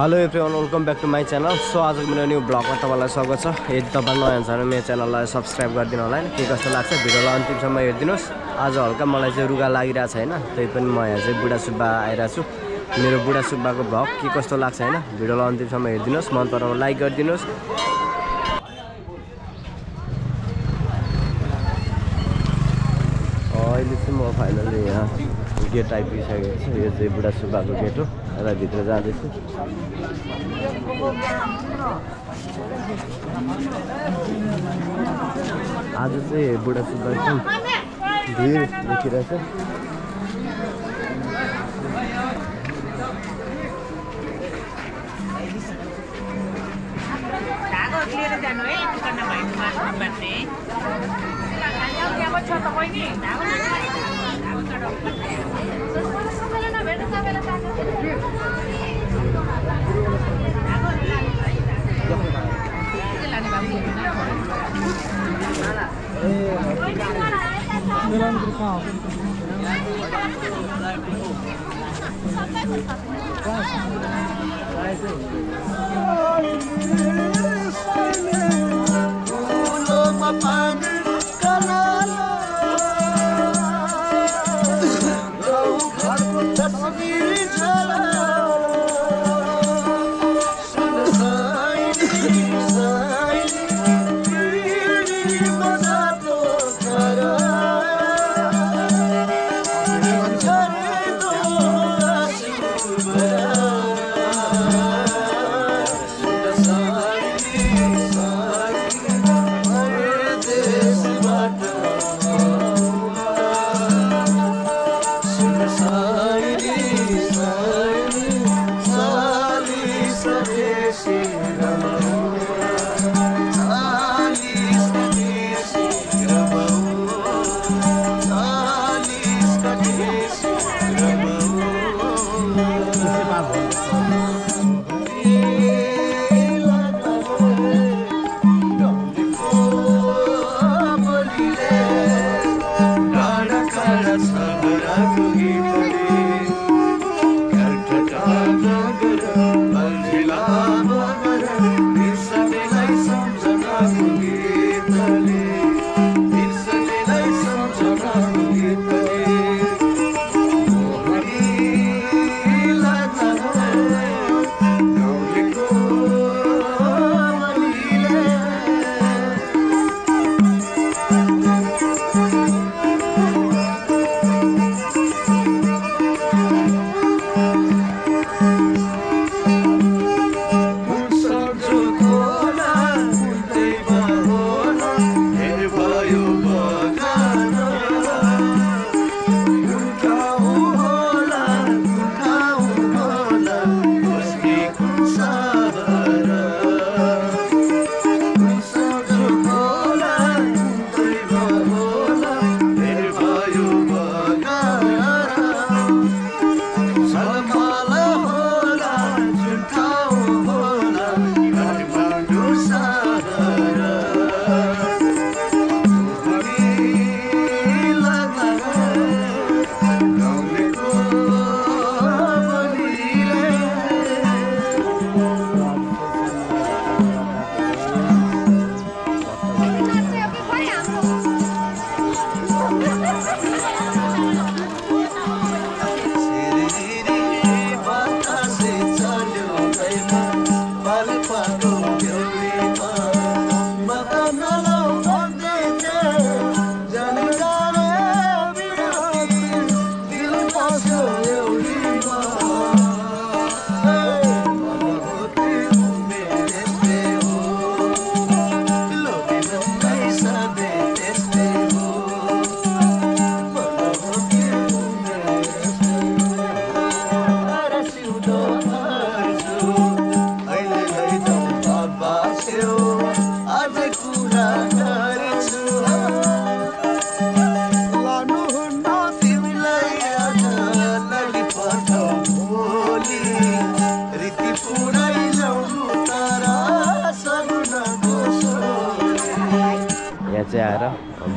Hello everyone, welcome back to my channel. So आज को मेरे न्यू ब्लग में तब स्वागत है। यदि तब नयाँ मेरे चैनल सब्सक्राइब कर दिन होगा के कस्ट लग भिडियो अंतिमसम हेन। आज हल्का मैं रुगा लगी है तईपनी मैं यहाँ बुढ़ा सुब्बा आएर छू। मेरे बुढ़ा सुब्बा को भ्लग के कस्तो लग् है भिडियो अंतिमसम हेन। मन पर्व लाइक कर दिन। अभी म फाइनली यहाँ गेट आइपुगिसकेको छु। यो चाहिँ बुढा सुब्बा को गेट हो र भित्र जाँदैछु। आज चाहिँ बुढा सुब्बा को भिड देखिरहेछ।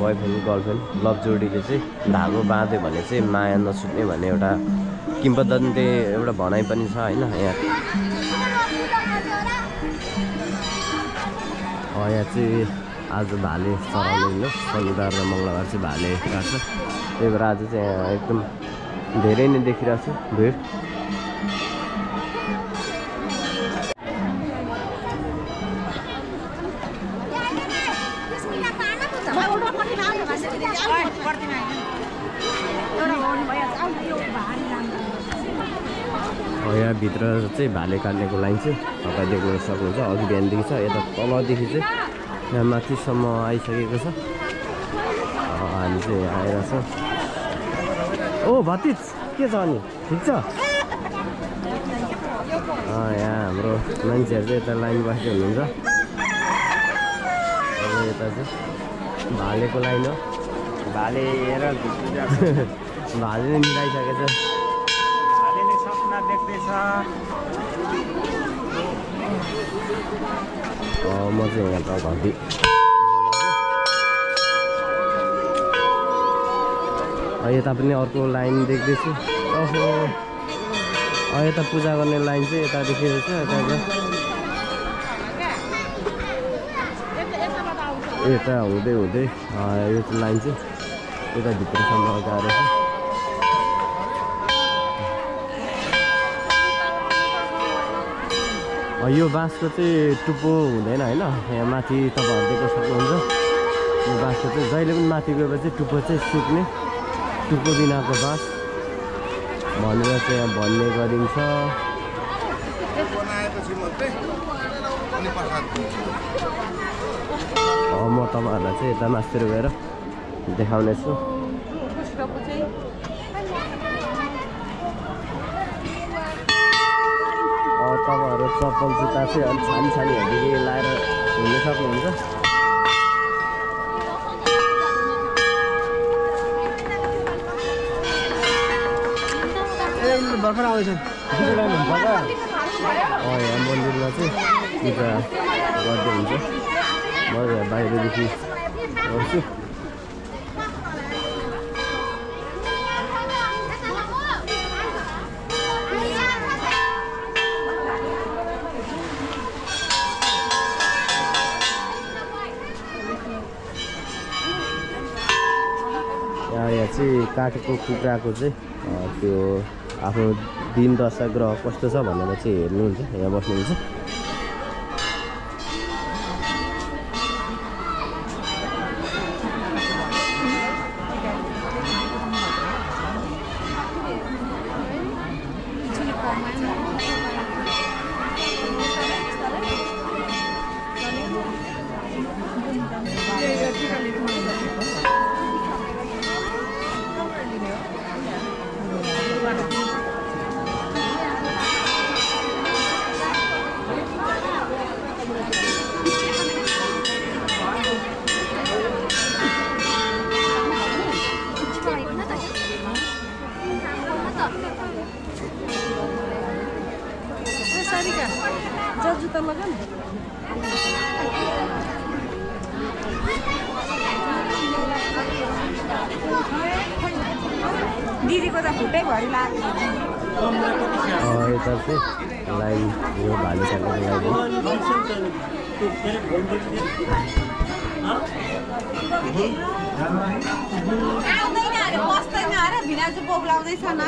बोयफ्रेन्ड गर्लफ्रेन्ड लभ जोडीले चाहिँ धागो बाँध्यो भने चाहिँ माया नछुट्ने भन्ने एउटा किंवदन्ती एउटा भनाइ पनि छ हैन। यहाँ وياتي आज भाले सरले सल्दार र मंगलबार चाहिँ भाले काट्छ त्यही भएर आज चाहिँ एकदम धेरै नै देखिरहेछ भिड यहाँ भित्र चाहिँ भाले काट्नेको लाइन चाहिँ तपाईले देख्न सक्नुहुन्छ अघि बिहान देखि छ यता तलदेखि चाहिँ यहाँ माथिसम्म आइसकेको छ हामी चाहिँ आइरहेछ ओ भतिज के छ अनि ठिक छ यहाँ हाम्रो मान्छेहरू चाहिँ यता लाइन बस्दै हुनुहुन्छ यता चाहिँ भालेको लाइन हो भाले हेर भाले नै मिलाइसकेछ भालेले सपना देख्दैछ म चाहिँ यहाँ त घन्टी यता पनि अर्को लाइन देख्दैछु ओहो यता पूजा गर्ने लाइन चाहिँ यता देखिरहेको छ यता हुँदै हुँदै यो लाइन चाहिँ यता भित्रसम्म गएर यो बाँसको चाहिँ टुप्पो हुँदैन हैन यहाँ माथि तपाईहरु देख्न सक्नुहुन्छ यो बाँसको चाहिँ जहिले पनि माथि गएपछि टुप्पो चाहिँ सुक्ने टुप्पो बिनाको बाँस भनेर चाहिँ यहाँ भन्ने गरिन्छ म तपाईहरुलाई चाहिँ यता मास्टर गएर देखाउने छु तपाईहरु चप्पल जुत्ता चाहिँ अलि छानीहरूले लाएर हिँड्न सक्नुहुन्छ भर्खर आउँदैछ यहाँ मन्दिरमा चाहिँ पूजा गर्दै हुन्छ म बाहिरदेखि गर्छु काटेको कुखुराको चाहिँ त्यो आफ्नो दिन दशा ग्रह कस्तो छ भनेर चाहिँ हेर्नुहुन्छ यहाँ बस्नुहुन्छ दिदीको त फुटै भरि लाग्यो यता चाहिँ लाइन यो भाले काट्ने लाइन भिनाजु बोक्लाउँदैछ न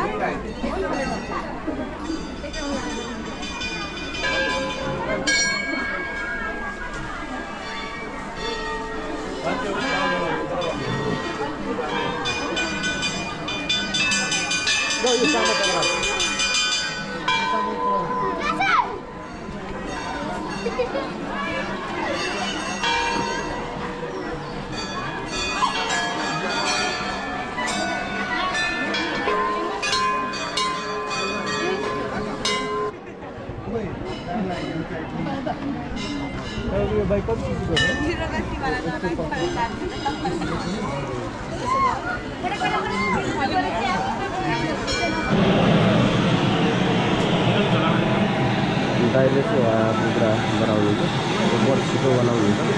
दाइले चाहिँ पुरा बनाउनुहुन्छ बर्फीको बनाउनुहुन्छ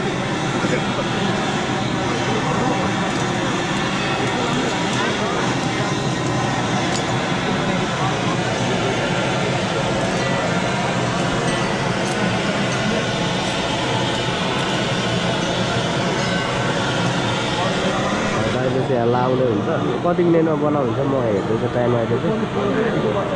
चाहिँ लाउने हुन्छ कति मिनेटमा बनाउनु हुन्छ म हेर्छु टाइम आइदिएको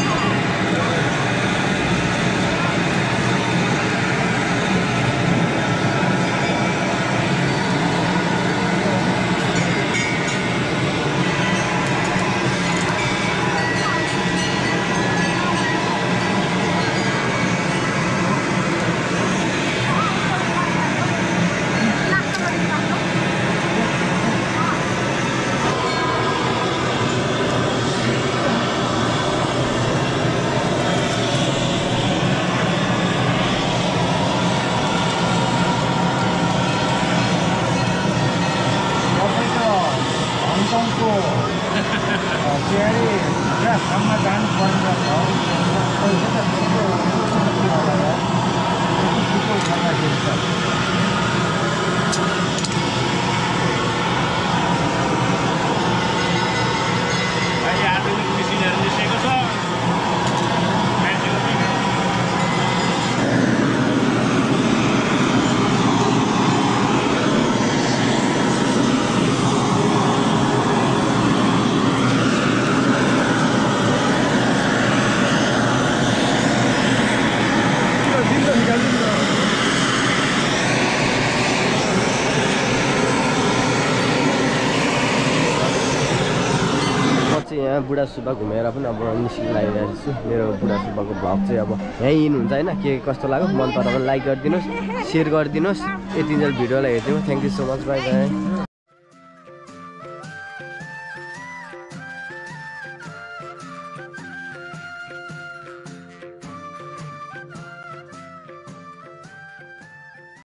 बुढा सुब्बा घुमेर पनि अब निस्किन लागिरहेको छु। मेरो बुढा सुब्बाको भ्लग चाहिँ अब यहीँ हिँड्नुहुन्छ हैन के कस्तो लाग्यो मन परायो भने लाइक गरिदिनुस्, शेयर गरिदिनुस्, यतिन्जेल भिडियोलाई हेरिदिनु। Thank you so much, bye by.